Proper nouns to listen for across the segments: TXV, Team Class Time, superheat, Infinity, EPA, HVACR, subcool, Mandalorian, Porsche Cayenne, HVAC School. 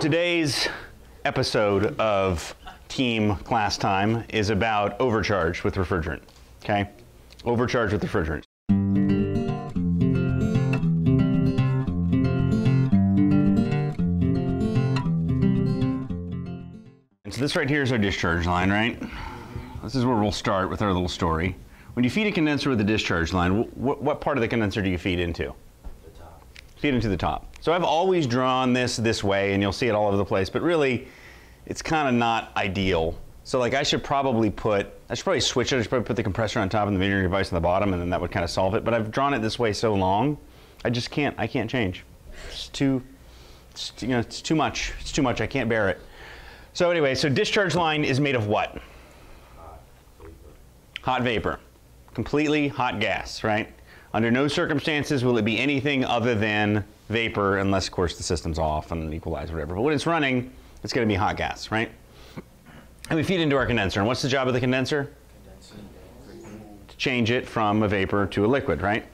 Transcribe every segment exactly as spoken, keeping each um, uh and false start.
Today's episode of Team Class Time is about overcharge with refrigerant, okay? Overcharge with refrigerant. And so this right here is our discharge line, right? This is where we'll start with our little story. When you feed a condenser with a discharge line, wh what part of the condenser do you feed into? The top. Feed into the top. So I've always drawn this this way, and you'll see it all over the place, but really, it's kind of not ideal. So like I should probably put, I should probably switch it, I should probably put the compressor on top and the metering device on the bottom, and then that would kind of solve it. But I've drawn it this way so long, I just can't, I can't change. It's too, it's, you know, it's too much, it's too much, I can't bear it. So anyway, so discharge line is made of what? Hot vapor. Hot vapor. Completely hot gas, right? Under no circumstances will it be anything other than vapor, unless, of course, the system's off and equalized or whatever. But when it's running, it's going to be hot gas, right? And we feed into our condenser. And what's the job of the condenser? To change it from a vapor to a liquid, right?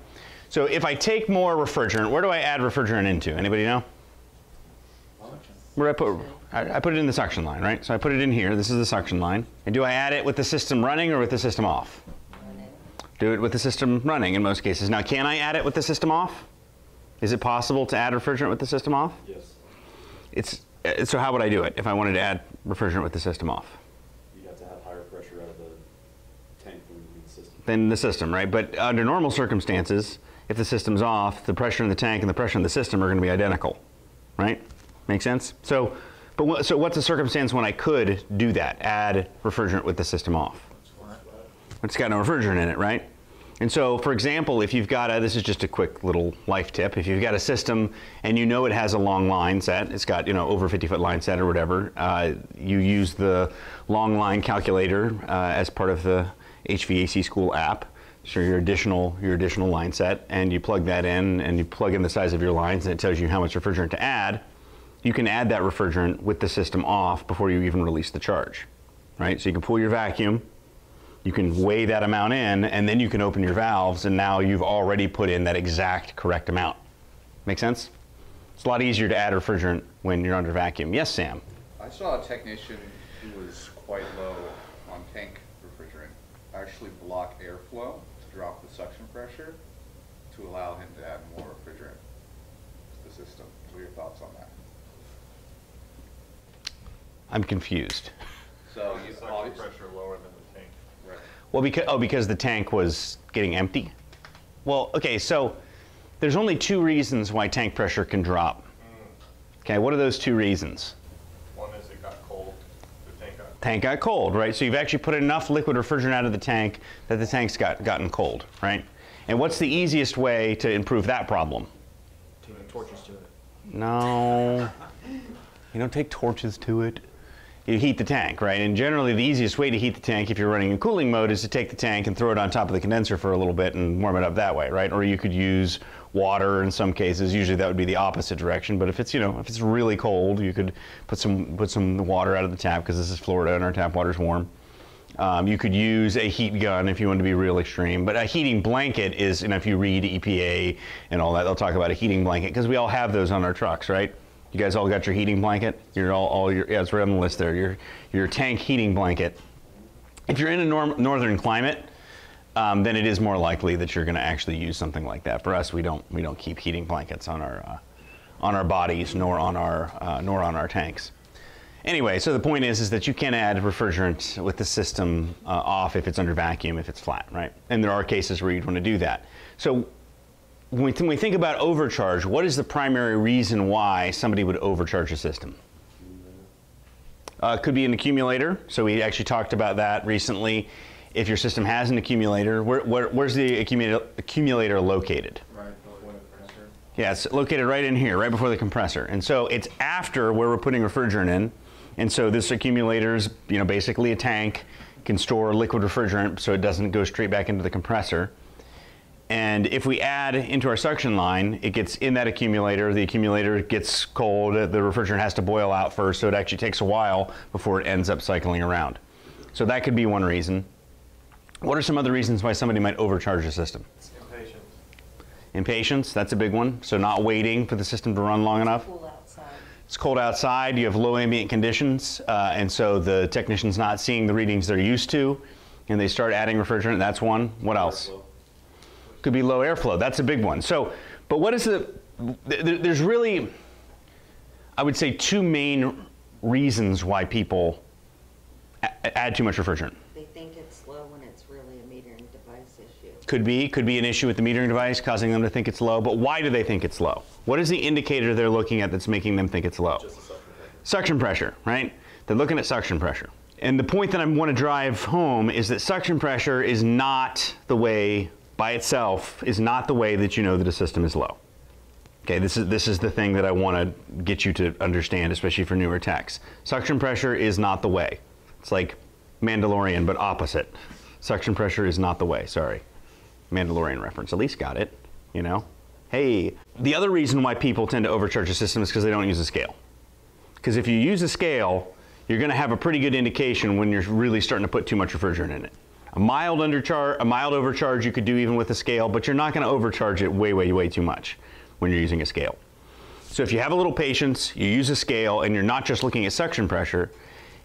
So if I take more refrigerant, where do I add refrigerant into? Anybody know? Where I put, I put it in the suction line, right? So I put it in here. This is the suction line. And do I add it with the system running or with the system off? Do it with the system running in most cases. Now, can I add it with the system off? Is it possible to add refrigerant with the system off? Yes. It's, so how would I do it if I wanted to add refrigerant with the system off? You'd have to have higher pressure out of the tank than the system. Than the system, right? But under normal circumstances, if the system's off, the pressure in the tank and the pressure in the system are going to be identical, right? Make sense? So, but what, so what's a circumstance when I could do that, add refrigerant with the system off? It's got no refrigerant in it, right? And so, for example, if you've got a, this is just a quick little life tip, if you've got a system and you know it has a long line set, it's got, you know, over fifty foot line set or whatever, uh, you use the long line calculator uh, as part of the H V A C School app, so your additional, your additional line set, and you plug that in and you plug in the size of your lines and it tells you how much refrigerant to add. You can add that refrigerant with the system off before you even release the charge, right? So you can pull your vacuum, you can weigh that amount in, and then you can open your valves, and now you've already put in that exact correct amount. Make sense? It's a lot easier to add refrigerant when you're under vacuum. Yes, Sam? I saw a technician who was quite low on tank refrigerant actually block airflow to drop the suction pressure to allow him to add more refrigerant to the system. What are your thoughts on that? I'm confused. So you suction pressure lower than the tank. Right. Well, because, oh, because the tank was getting empty? Well, okay, so there's only two reasons why tank pressure can drop. Mm. Okay, what are those two reasons? One is it got cold. The tank got cold. Tank got cold, right? So you've actually put enough liquid refrigerant out of the tank that the tank's got, gotten cold, right? And what's the easiest way to improve that problem? Taking torches to it. No. You don't take torches to it. You heat the tank, right? And generally the easiest way to heat the tank if you're running in cooling mode is to take the tank and throw it on top of the condenser for a little bit and warm it up that way, right? Or you could use water in some cases. Usually that would be the opposite direction, but if it's, you know, if it's really cold, you could put some, put some water out of the tap, because this is Florida and our tap water's warm. Um, you could use a heat gun if you want to be real extreme, but a heating blanket is, and if you read E P A and all that, they'll talk about a heating blanket, because we all have those on our trucks, right? You guys all got your heating blanket? You're all, all your, yeah, it's right on the list there, your, your tank heating blanket. If you're in a norm, northern climate, um, then it is more likely that you're gonna actually use something like that. For us, we don't, we don't keep heating blankets on our, uh, on our bodies, nor on our, uh, nor on our tanks. Anyway, so the point is, is that you can add refrigerant with the system uh, off if it's under vacuum, if it's flat, right? And there are cases where you'd wanna do that. So, when we think about overcharge, what is the primary reason why somebody would overcharge a system? Uh, it could be an accumulator. So we actually talked about that recently. If your system has an accumulator, where, where, where's the accumulator, accumulator located? Right before the compressor. Yeah, it's located right in here, right before the compressor. And so it's after where we're putting refrigerant in. And so this accumulator is, you know, basically a tank, can store liquid refrigerant so it doesn't go straight back into the compressor. And if we add into our suction line, it gets in that accumulator, the accumulator gets cold, the refrigerant has to boil out first, so it actually takes a while before it ends up cycling around. So that could be one reason. What are some other reasons why somebody might overcharge a system? Impatience. Impatience, that's a big one. So not waiting for the system to run long enough. It's cool outside. It's cold outside, you have low ambient conditions, uh, and so the technician's not seeing the readings they're used to, and they start adding refrigerant. That's one. What else? Airflow. Could be low airflow. That's a big one. So, but what is the, th there's really, I would say, two main reasons why people add too much refrigerant. They think it's low when it's really a metering device issue. Could be. Could be an issue with the metering device causing them to think it's low, but why do they think it's low? What is the indicator they're looking at that's making them think it's low? Just the suction pressure. Suction pressure, right? They're looking at suction pressure. And the point that I want to drive home is that suction pressure is not the way, by itself, is not the way that you know that a system is low. Okay, this is, this is the thing that I want to get you to understand, especially for newer techs. Suction pressure is not the way. It's like Mandalorian, but opposite. Suction pressure is not the way, sorry. Mandalorian reference, at least got it, you know? Hey. The other reason why people tend to overcharge a system is because they don't use a scale. Because if you use a scale, you're going to have a pretty good indication when you're really starting to put too much refrigerant in it. A mild undercharge, a mild overcharge you could do even with a scale, but you're not going to overcharge it way, way, way too much when you're using a scale. So if you have a little patience, you use a scale, and you're not just looking at suction pressure,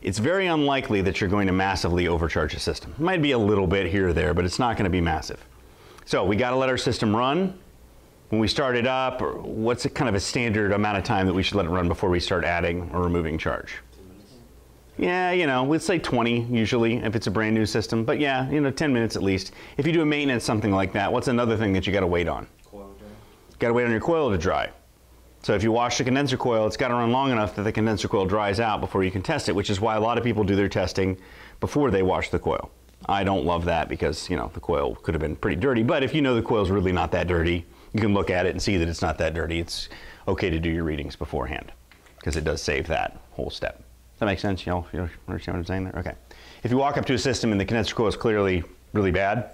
it's very unlikely that you're going to massively overcharge a system. It might be a little bit here or there, but it's not going to be massive. So we got to let our system run. When we start it up, what's a kind of a standard amount of time that we should let it run before we start adding or removing charge? Yeah, you know, we'd say twenty usually if it's a brand new system, but yeah, you know, ten minutes at least. If you do a maintenance, something like that, what's another thing that you gotta wait on? Coil to dry. Gotta wait on your coil to dry. So if you wash the condenser coil, it's gotta run long enough that the condenser coil dries out before you can test it, which is why a lot of people do their testing before they wash the coil. I don't love that because, you know, the coil could have been pretty dirty, but if you know the coil's really not that dirty, you can look at it and see that it's not that dirty. It's okay to do your readings beforehand because it does save that whole step. Does that make sense? Y'all understand what I'm saying there? Okay. If you walk up to a system and the condenser coil is clearly really bad,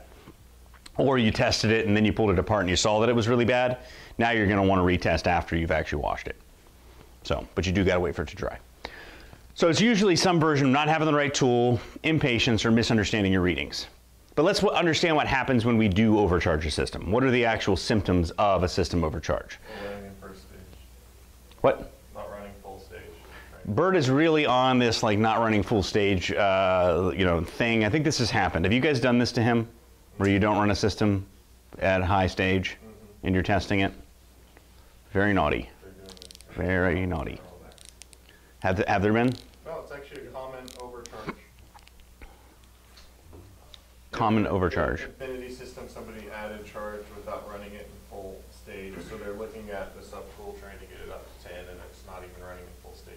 or you tested it and then you pulled it apart and you saw that it was really bad, now you're going to want to retest after you've actually washed it. So, but you do got to wait for it to dry. So it's usually some version of not having the right tool, impatience, or misunderstanding your readings. But let's understand what happens when we do overcharge a system. What are the actual symptoms of a system overcharge? Not running in first stage. What? Not running full stage. Right? Bert is really on this like not running full stage, uh, you know, thing. I think this has happened. Have you guys done this to him, where you don't run a system at high stage, mm-hmm. and you're testing it? Very naughty. Very naughty. Have have there been? No, it's actually a common overcharge. Common overcharge. In the Infinity system, somebody added charge without running it in full stage, so they're looking at the subtool trying to get it up to ten, and it's not even running in full stage.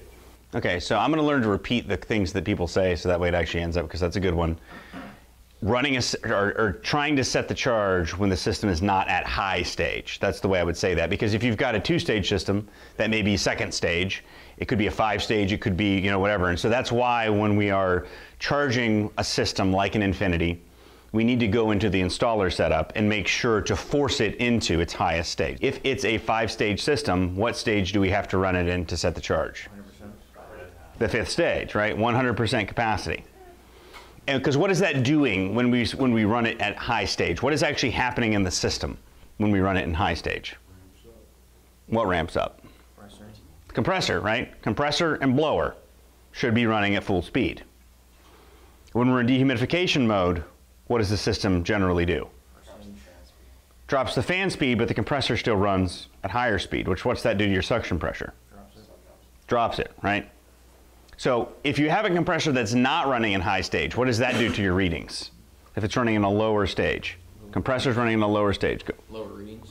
Okay, so I'm going to learn to repeat the things that people say, so that way it actually ends up, because that's a good one. Running a, or, or trying to set the charge when the system is not at high stage. That's the way I would say that, because if you've got a two-stage system, that may be second stage. It could be a five stage, it could be, you know, whatever. And so that's why when we are charging a system like an Infinity, we need to go into the installer setup and make sure to force it into its highest stage. If it's a five-stage system, what stage do we have to run it in to set the charge? one hundred percent. The fifth stage, right? one hundred percent capacity. And because what is that doing when we, when we run it at high stage? What is actually happening in the system when we run it in high stage? Ramps what ramps up? Compressor. Compressor, right? Compressor and blower should be running at full speed. When we're in dehumidification mode, what does the system generally do? Drops the fan speed, but the compressor still runs at higher speed, which what's that do to your suction pressure? Drops it. Drops it, right? So if you have a compressor that's not running in high stage, what does that do to your readings? If it's running in a lower stage, compressor's running in a lower stage. Go. Lower readings.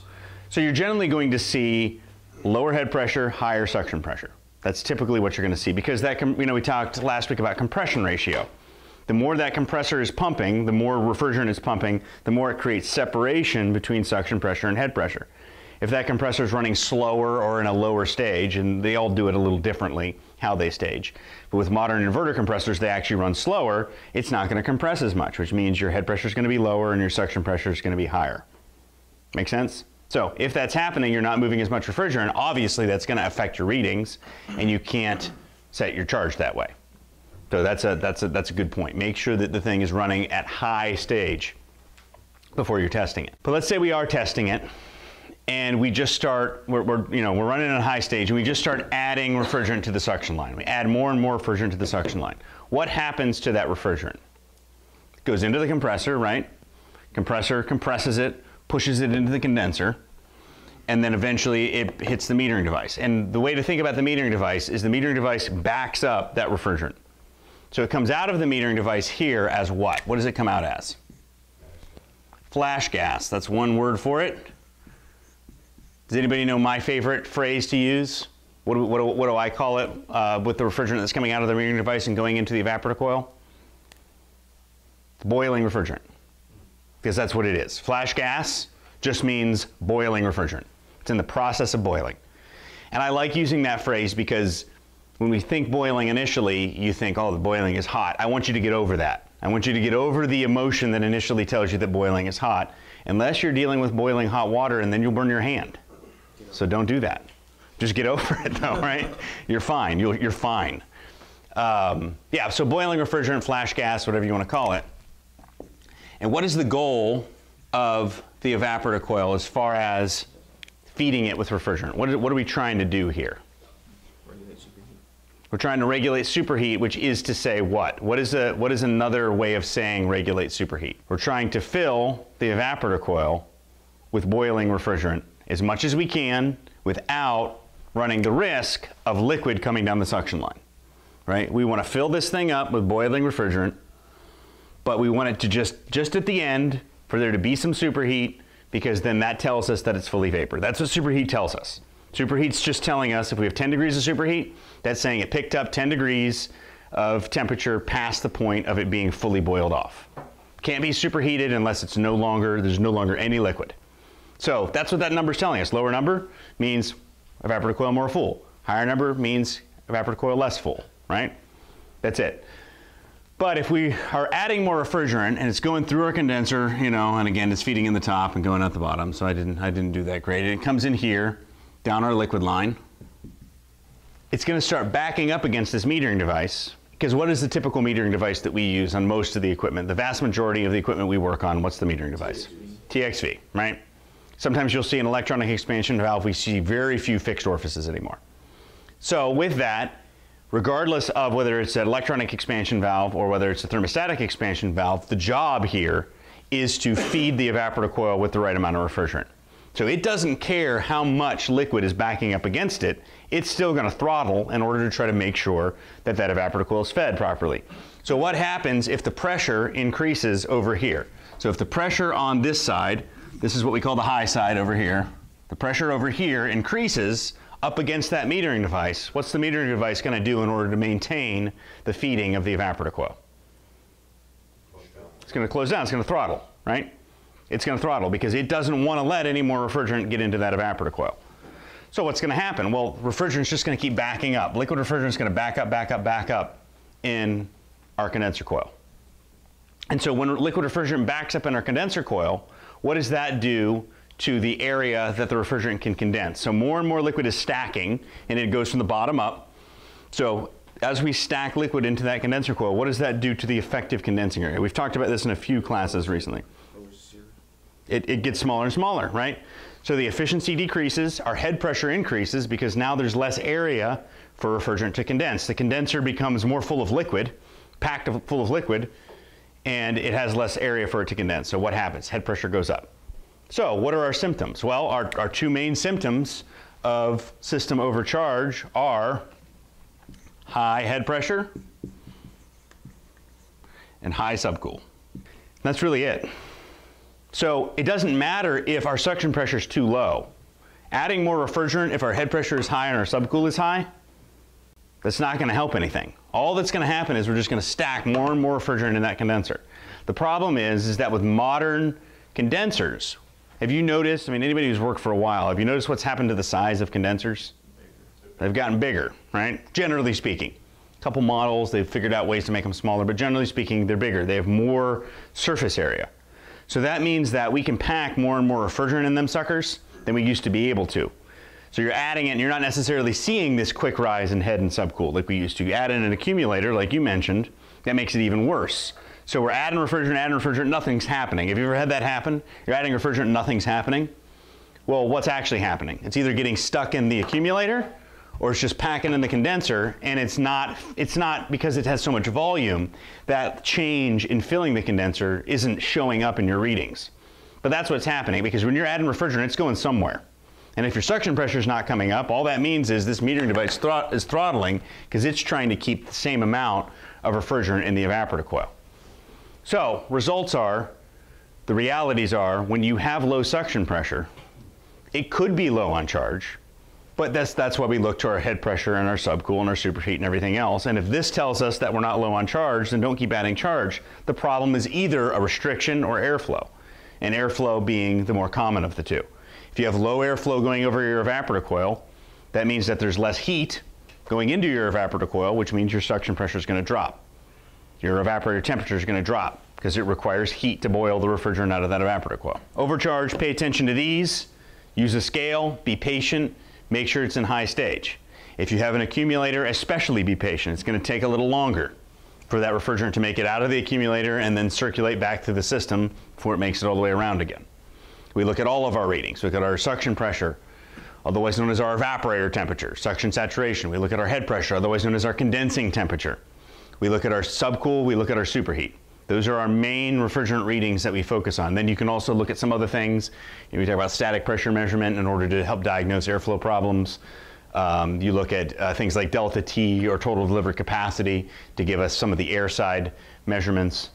So you're generally going to see lower head pressure, higher suction pressure. That's typically what you're going to see because that, you know, we talked last week about compression ratio. The more that compressor is pumping, the more refrigerant is pumping, the more it creates separation between suction pressure and head pressure. If that compressor is running slower or in a lower stage, and they all do it a little differently, how they stage. But with modern inverter compressors, they actually run slower. It's not going to compress as much, which means your head pressure is going to be lower and your suction pressure is going to be higher. Make sense? So if that's happening, you're not moving as much refrigerant. Obviously, that's going to affect your readings, and you can't set your charge that way. So that's a, that's, a, that's a good point. Make sure that the thing is running at high stage before you're testing it. But let's say we are testing it and we just start, we're, we're, you know, we're running on high stage, and we just start adding refrigerant to the suction line. We add more and more refrigerant to the suction line. What happens to that refrigerant? It goes into the compressor, right? Compressor compresses it, pushes it into the condenser, and then eventually it hits the metering device. And the way to think about the metering device is the metering device backs up that refrigerant. So it comes out of the metering device here as what? What does it come out as? Flash gas. That's one word for it. Does anybody know my favorite phrase to use? What do, what do, what do I call it uh, with the refrigerant that's coming out of the metering device and going into the evaporator coil? Boiling refrigerant. Because that's what it is. Flash gas just means boiling refrigerant. It's in the process of boiling. And I like using that phrase because when we think boiling initially, you think, oh, the boiling is hot. I want you to get over that. I want you to get over the emotion that initially tells you that boiling is hot, unless you're dealing with boiling hot water, and then you'll burn your hand. So don't do that. Just get over it though, right? You're fine, you'll, you're fine. Um, yeah, so boiling refrigerant, flash gas, whatever you want to call it. And what is the goal of the evaporator coil as far as feeding it with refrigerant? What are, what are we trying to do here? Regulate superheat. We're trying to regulate superheat, which is to say what? What is, a, what is another way of saying regulate superheat? We're trying to fill the evaporator coil with boiling refrigerant as much as we can without running the risk of liquid coming down the suction line, right? We want to fill this thing up with boiling refrigerant, but we want it to just, just at the end, for there to be some superheat, because then that tells us that it's fully vapor. That's what superheat tells us. Superheat's just telling us if we have ten degrees of superheat, that's saying it picked up ten degrees of temperature past the point of it being fully boiled off. Can't be superheated unless it's no longer, there's no longer any liquid. So that's what that number's telling us. Lower number means evaporator coil more full. Higher number means evaporator coil less full, right? That's it. But if we are adding more refrigerant and it's going through our condenser, you know, and again, it's feeding in the top and going out the bottom, so I didn't, I didn't do that great. And it comes in here, down our liquid line. It's gonna start backing up against this metering device, because what is the typical metering device that we use on most of the equipment? The vast majority of the equipment we work on, what's the metering device? T X V, right? Sometimes you'll see an electronic expansion valve. We see very few fixed orifices anymore. So with that, regardless of whether it's an electronic expansion valve or whether it's a thermostatic expansion valve, the job here is to feed the evaporator coil with the right amount of refrigerant. So it doesn't care how much liquid is backing up against it, it's still going to throttle in order to try to make sure that that evaporator coil is fed properly. So what happens if the pressure increases over here? So if the pressure on this side, this is what we call the high side over here, the pressure over here increases up against that metering device, what's the metering device going to do in order to maintain the feeding of the evaporator coil? It's going to close down, it's going to throttle, right? It's going to throttle because it doesn't want to let any more refrigerant get into that evaporator coil. So what's going to happen? Well, refrigerant's just going to keep backing up. Liquid refrigerant's going to back up, back up, back up in our condenser coil. And so when liquid refrigerant backs up in our condenser coil, what does that do to the area that the refrigerant can condense? So more and more liquid is stacking, and it goes from the bottom up. So as we stack liquid into that condenser coil, what does that do to the effective condensing area? We've talked about this in a few classes recently. It, it gets smaller and smaller, right? So the efficiency decreases, our head pressure increases, because now there's less area for refrigerant to condense. The condenser becomes more full of liquid, packed full of liquid, and it has less area for it to condense. So what happens? Head pressure goes up. So what are our symptoms? Well, our, our two main symptoms of system overcharge are high head pressure and high subcool. That's really it. So it doesn't matter if our suction pressure is too low. Adding more refrigerant if our head pressure is high and our subcool is high, that's not going to help anything. All that's going to happen is we're just going to stack more and more refrigerant in that condenser. The problem is, is that with modern condensers, have you noticed, I mean, anybody who's worked for a while, have you noticed what's happened to the size of condensers? They've gotten bigger, right? Generally speaking. A couple models, they've figured out ways to make them smaller, but generally speaking, they're bigger. They have more surface area. So that means that we can pack more and more refrigerant in them suckers than we used to be able to. So you're adding it, and you're not necessarily seeing this quick rise in head and subcool like we used to. You add in an accumulator, like you mentioned, that makes it even worse. So we're adding refrigerant, adding refrigerant, nothing's happening. Have you ever had that happen? You're adding refrigerant, nothing's happening. well, what's actually happening? It's either getting stuck in the accumulator or it's just packing in the condenser, and it's not, it's not because it has so much volume, that change in filling the condenser isn't showing up in your readings. But that's what's happening, because when you're adding refrigerant, it's going somewhere. And if your suction pressure is not coming up, all that means is this metering device thr- is throttling because it's trying to keep the same amount of refrigerant in the evaporator coil. So results are, the realities are, when you have low suction pressure, it could be low on charge, but that's, that's why we look to our head pressure and our subcool and our superheat and everything else. And if this tells us that we're not low on charge, then don't keep adding charge. The problem is either a restriction or airflow, and airflow being the more common of the two. If you have low airflow going over your evaporator coil, that means that there's less heat going into your evaporator coil, which means your suction pressure is going to drop. Your evaporator temperature is going to drop because it requires heat to boil the refrigerant out of that evaporator coil. Overcharge, pay attention to these. Use a scale, be patient, make sure it's in high stage. If you have an accumulator, especially be patient. It's going to take a little longer for that refrigerant to make it out of the accumulator and then circulate back through the system before it makes it all the way around again. We look at all of our readings. We look at our suction pressure, otherwise known as our evaporator temperature, suction saturation. We look at our head pressure, otherwise known as our condensing temperature. We look at our subcool, we look at our superheat. Those are our main refrigerant readings that we focus on. Then you can also look at some other things. You know, we talk about static pressure measurement in order to help diagnose airflow problems. Um, you look at uh, things like delta T or total delivered capacity to give us some of the air side measurements.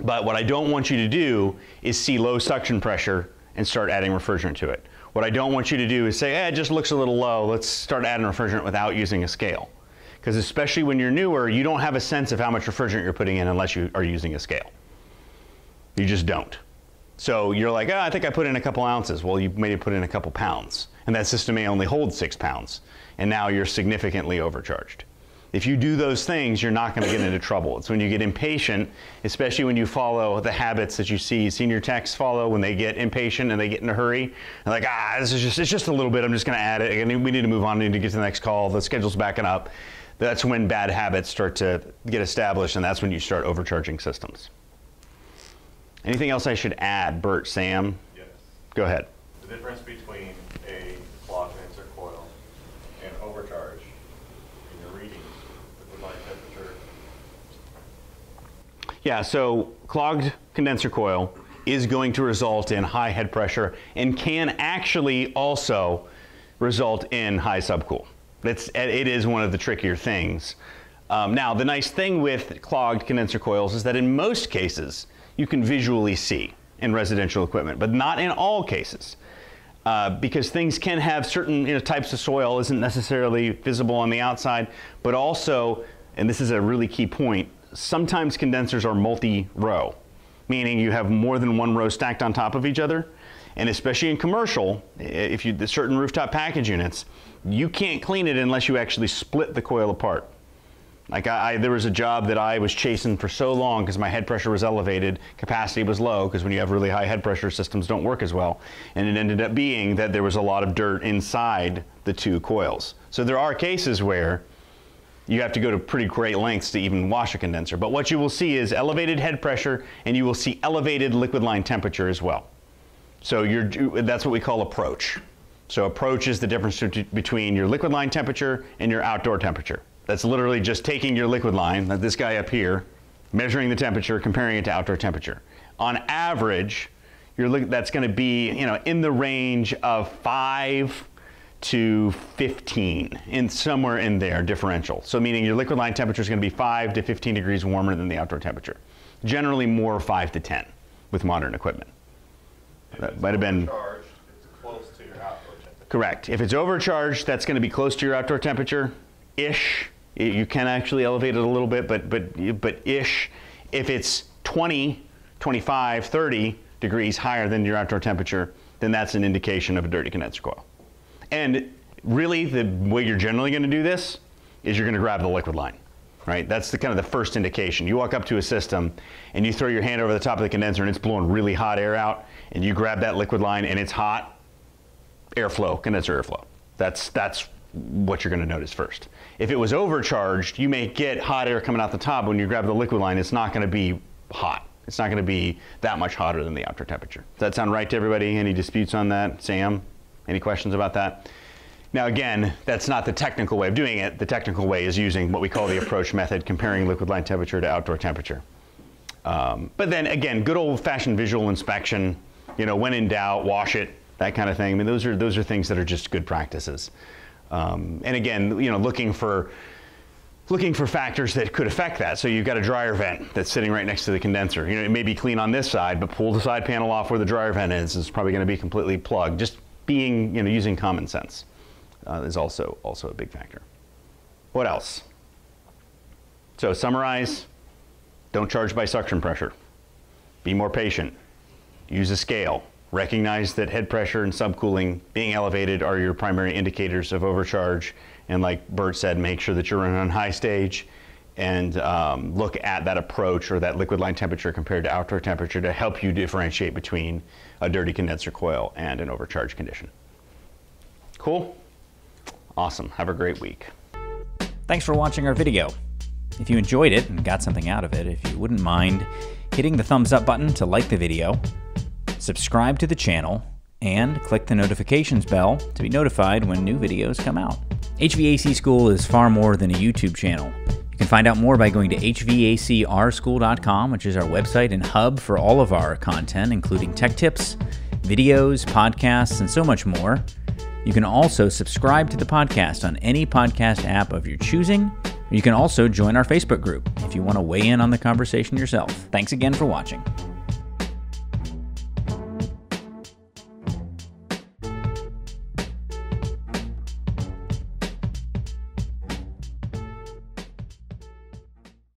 But what I don't want you to do is see low suction pressure and start adding refrigerant to it. What I don't want you to do is say, eh, it just looks a little low, let's start adding refrigerant without using a scale. Because especially when you're newer, you don't have a sense of how much refrigerant you're putting in unless you are using a scale. You just don't. So you're like, oh, I think I put in a couple ounces. Well, you maybe put in a couple pounds, and that system may only hold six pounds, and now you're significantly overcharged. If you do those things, you're not going to get into trouble. It's when you get impatient, especially when you follow the habits that you see senior techs follow when they get impatient and they get in a hurry. They're like, ah, this is just, it's just a little bit. I'm just going to add it. And we need to move on. I need to get to the next call. The schedule's backing up. That's when bad habits start to get established, and that's when you start overcharging systems. Anything else I should add, Bert, Sam? Yes. Go ahead. The difference between a clogged condenser coil and overcharge in your readings with the line temperature. Yeah, so clogged condenser coil is going to result in high head pressure and can actually also result in high subcool. It's, it is one of the trickier things. Um, now, the nice thing with clogged condenser coils is that in most cases, you can visually see in residential equipment, but not in all cases. Uh, because things can have certain you know, types of soil isn't necessarily visible on the outside, but also, and this is a really key point, sometimes condensers are multi-row, meaning you have more than one row stacked on top of each other. And especially in commercial, if you, the certain rooftop package units, you can't clean it unless you actually split the coil apart. Like I, I, there was a job that I was chasing for so long because my head pressure was elevated, capacity was low, because when you have really high head pressure, systems don't work as well. And it ended up being that there was a lot of dirt inside the two coils. So there are cases where you have to go to pretty great lengths to even wash a condenser. But what you will see is elevated head pressure, and you will see elevated liquid line temperature as well. So you're, that's what we call approach. So approach is the difference between your liquid line temperature and your outdoor temperature. That's literally just taking your liquid line, like this guy up here, measuring the temperature, comparing it to outdoor temperature. On average, you're look, that's going to be you know, in the range of five to fifteen, in somewhere in there, differential. So meaning your liquid line temperature is going to be five to fifteen degrees warmer than the outdoor temperature. Generally more five to ten with modern equipment. That might have been overcharged, it's close to your outdoor temperature. Correct. If it's overcharged, that's going to be close to your outdoor temperature-ish. You can actually elevate it a little bit, but but but ish. If it's twenty, twenty-five, thirty degrees higher than your outdoor temperature, then that's an indication of a dirty condenser coil. And really, the way you're generally going to do this is you're going to grab the liquid line. Right? That's the kind of the first indication. You walk up to a system and you throw your hand over the top of the condenser and it's blowing really hot air out, and you grab that liquid line and it's hot, airflow, condenser airflow. That's, that's what you're going to notice first. If it was overcharged, you may get hot air coming out the top. When you grab the liquid line, it's not going to be hot. it's not going to be that much hotter than the outdoor temperature. Does that sound right to everybody? Any disputes on that? Sam, any questions about that? Now again, that's not the technical way of doing it. The technical way is using what we call the approach method, comparing liquid line temperature to outdoor temperature. Um, but then again, good old-fashioned visual inspection, you know, when in doubt, wash it, that kind of thing. I mean, those are, those are things that are just good practices. Um, and again, you know, looking for, looking for factors that could affect that. So you've got a dryer vent that's sitting right next to the condenser. You know, it may be clean on this side, but pull the side panel off where the dryer vent is. It's probably going to be completely plugged. Just being, you know, using common sense uh, is also, also a big factor. What else? So summarize. Don't charge by suction pressure. Be more patient. Use a scale. Recognize that head pressure and subcooling being elevated are your primary indicators of overcharge. And like Bert said, make sure that you're running on high stage and um, look at that approach or that liquid line temperature compared to outdoor temperature to help you differentiate between a dirty condenser coil and an overcharge condition. Cool? Awesome. Have a great week. Thanks for watching our video. If you enjoyed it and got something out of it, if you wouldn't mind hitting the thumbs up button to like the video, subscribe to the channel, and click the notifications bell to be notified when new videos come out. H V A C School is far more than a YouTube channel. You can find out more by going to H V A C R school dot com, which is our website and hub for all of our content, including tech tips, videos, podcasts, and so much more. You can also subscribe to the podcast on any podcast app of your choosing. You can also join our Facebook group if you want to weigh in on the conversation yourself. Thanks again for watching.